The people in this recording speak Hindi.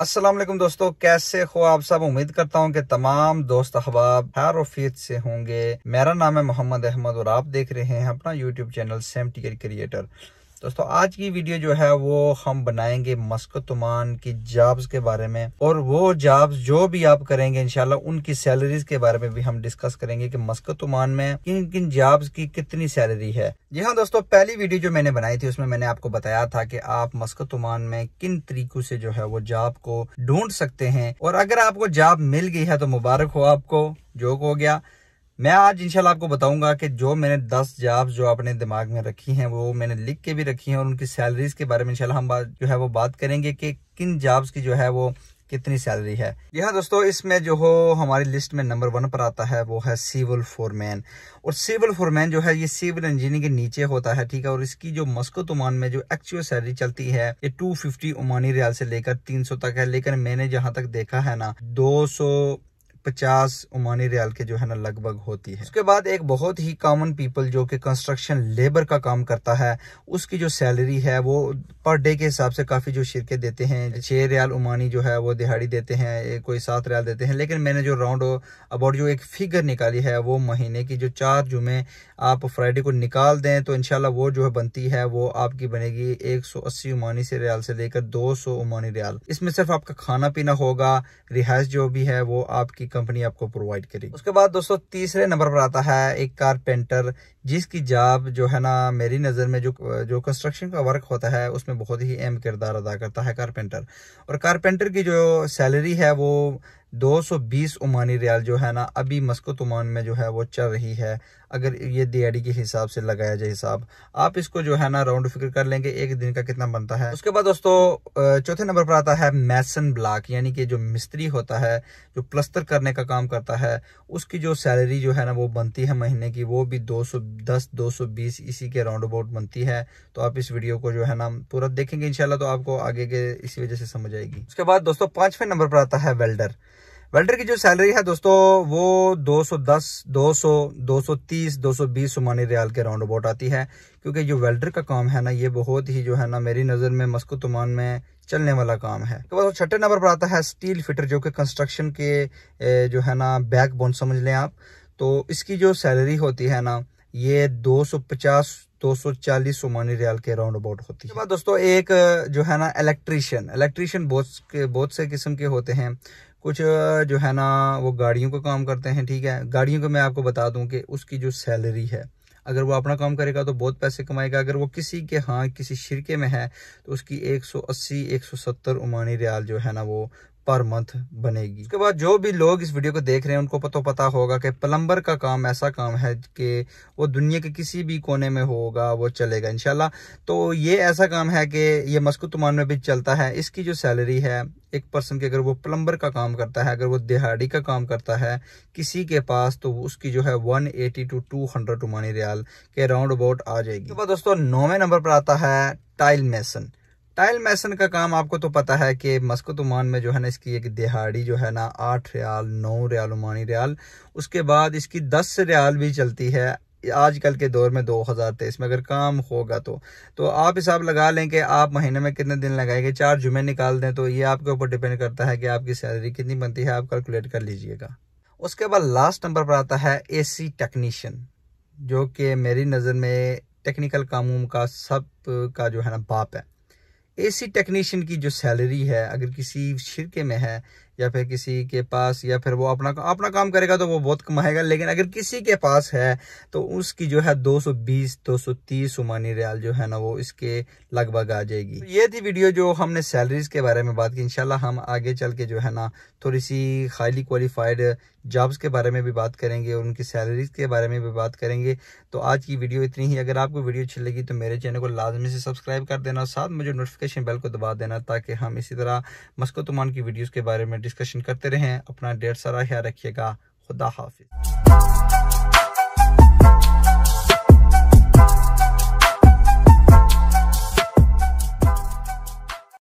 अस्सलाम वालेकुम दोस्तों, कैसे हो आप सब। उम्मीद करता हूँ कि तमाम दोस्त अहबाब खैर वफीयत से होंगे। मेरा नाम है मोहम्मद अहमद और आप देख रहे हैं अपना यूट्यूब चैनल 70 क्रिएटर। दोस्तों आज की वीडियो जो है वो हम बनाएंगे मस्कत उमान की जॉब्स के बारे में, और वो जॉब्स जो भी आप करेंगे इंशाल्लाह उनकी सैलरीज के बारे में भी हम डिस्कस करेंगे कि मस्कत उमान में किन किन जॉब्स की कितनी सैलरी है। जी हाँ दोस्तों, पहली वीडियो जो मैंने बनाई थी उसमें मैंने आपको बताया था कि आप मस्कत उमान में किन तरीकों से जो है वो जॉब को ढूंढ सकते हैं, और अगर आपको जॉब मिल गई है तो मुबारक हो, आपको जोक हो गया। मैं आज इंशाल्लाह आपको बताऊंगा कि जो मैंने 10 जॉब्स जो अपने दिमाग में रखी हैं वो मैंने लिख के भी रखी हैं, और उनकी सैलरीज के बारे में इंशाल्लाह हम बात करेंगे कि किन जॉब्स की जो है वो कितनी सैलरी है। जी हाँ दोस्तों, इसमें जो हो हमारी लिस्ट में नंबर 1 पर आता है वो है सिविल फोरमैन, और सिविल फोरमैन जो है ये सिविल इंजीनियर के नीचे होता है, ठीक है। और इसकी जो मस्कत उमान में जो एक्चुअल सैलरी चलती है ये 250 ओमानी रियाल से लेकर 300 तक है, लेकिन मैंने जहाँ तक देखा है ना 250 ओमानी रियाल के जो है ना लगभग होती है। उसके बाद एक बहुत ही कॉमन पीपल जो कि कंस्ट्रक्शन लेबर का काम करता है, उसकी जो सैलरी है वो पर डे के हिसाब से काफी जो शिरकत देते हैं 6 रियाल ओमानी जो है वो दिहाड़ी देते हैं, कोई 7 रियाल देते हैं, लेकिन मैंने जो राउंड अबाउट जो एक फिगर निकाली है वो महीने की जो 4 जुमे आप फ्राइडे को निकाल दें तो इंशाल्लाह वो जो है बनती है वो आपकी बनेगी 180 ओमानी से रियाल से लेकर 200 ओमानी रियाल। इसमें सिर्फ आपका खाना पीना होगा, रिहाइश जो भी है वो आपकी कंपनी आपको प्रोवाइड करेगी। उसके बाद दोस्तों तीसरे नंबर पर आता है एक कारपेंटर, जिसकी जॉब जो है ना मेरी नजर में जो कंस्ट्रक्शन का वर्क होता है उसमें बहुत ही अहम किरदार अदा करता है कारपेंटर, और कारपेंटर की जो सैलरी है वो 220 ओमानी रियाल जो है ना अभी मस्कत उमान में जो है वो चल रही है, अगर ये दिहाड़ी के हिसाब से लगाया जाए हिसाब। आप इसको जो है ना राउंड फिगर कर लेंगे एक दिन का कितना बनता है। उसके बाद दोस्तों चौथे नंबर पर आता है मैसन ब्लॉक, यानी कि जो मिस्त्री होता है जो प्लस्तर करने का काम करता है, उसकी जो सैलरी जो है ना वो बनती है महीने की, वो भी 210-220 इसी के राउंड अबाउट बनती है। तो आप इस वीडियो को जो है ना पूरा देखेंगे इंशाल्लाह तो आपको आगे के इसी वजह से समझ आएगी। उसके बाद दोस्तों 5वें नंबर पर आता है वेल्डर। वेल्डर की जो सैलरी है दोस्तों वो 210, 200, 230, 220 ओमानी रियाल के राउंड अबाउट आती है, क्योंकि जो वेल्डर का काम है ना ये बहुत ही जो है ना मेरी नज़र में मस्कत उमान में चलने वाला काम है। तो बस 6ठे नंबर पर आता है स्टील फिटर, जो कि कंस्ट्रक्शन के जो है ना बैकबोन समझ लें आप, तो इसकी जो सैलरी होती है ना ये 250-240 ओमानी रियाल के राउंड अबाउट होती है। दोस्तों एक जो है ना इलेक्ट्रीशियन बहुत से किस्म के होते हैं, कुछ जो है ना वो गाड़ियों का काम करते हैं, ठीक है। गाड़ियों को मैं आपको बता दूं कि उसकी जो सैलरी है अगर वो अपना काम करेगा तो बहुत पैसे कमाएगा, अगर वो किसी के हाँ किसी शिरके में है तो उसकी 180-170 ओमानी रियाल जो है ना वो पर मंथ बनेगी। उसके बाद जो भी लोग इस वीडियो को देख रहे हैं उनको पता होगा कि प्लम्बर का काम ऐसा काम है कि वो दुनिया के किसी भी कोने में होगा वो चलेगा इंशाल्लाह। तो ये ऐसा काम है कि ये मस्कत उमान में भी चलता है। इसकी जो सैलरी है एक पर्सन की, अगर वो प्लम्बर का काम करता है, अगर वो दिहाड़ी का काम करता है किसी के पास, तो उसकी जो है 180-200 ओमानी रियाल के राउंड अबाउट आ जाएगी। उसके बाद दोस्तों 9वें नंबर पर आता है टाइल मेसन। टाइल मैसन का काम आपको तो पता है कि मस्कत उमान में जो है ना इसकी एक दिहाड़ी जो है ना 8-9 रियाल ओमानी रियाल, उसके बाद इसकी 10 रियाल भी चलती है आजकल के दौर में 2023 में, अगर काम होगा तो आप हिसाब लगा लें कि आप महीने में कितने दिन लगाएंगे, 4 जुमे निकाल दें, तो ये आपके ऊपर डिपेंड करता है कि आपकी सैलरी कितनी बनती है, आप कैलकुलेट कर लीजिएगा। उसके बाद लास्ट नंबर पर आता है AC टेक्नीशियन, जो कि मेरी नज़र में टेक्निकल कामों का सब का जो है ना बाप है। AC टेक्नीशियन की जो सैलरी है अगर किसी शिरके में है या फिर किसी के पास, या फिर वो अपना काम करेगा तो वो बहुत कमाएगा, लेकिन अगर किसी के पास है तो उसकी जो है 220-230 ओमानी रियाल जो है ना वो इसके लगभग आ जाएगी। तो ये थी वीडियो जो हमने सैलरीज के बारे में बात की। इंशाल्लाह हम आगे चल के जो है ना थोड़ी सी हाईली क्वालिफाइड जॉब्स के बारे में भी बात करेंगे और उनकी सैलरीज के बारे में भी बात करेंगे। तो आज की वीडियो इतनी ही। अगर आपको वीडियो अच्छी लगी तो मेरे चैनल को लाजमी से सब्सक्राइब कर देना, साथ में जो नोटिफिकेशन बेल को दबा देना, ताकि हम इसी तरह मस्कत उमान की वीडियोज़ के बारे में डिस्कशन करते रहें। अपना ढेर सारा ख्याल रखिएगा। खुदा हाफिज।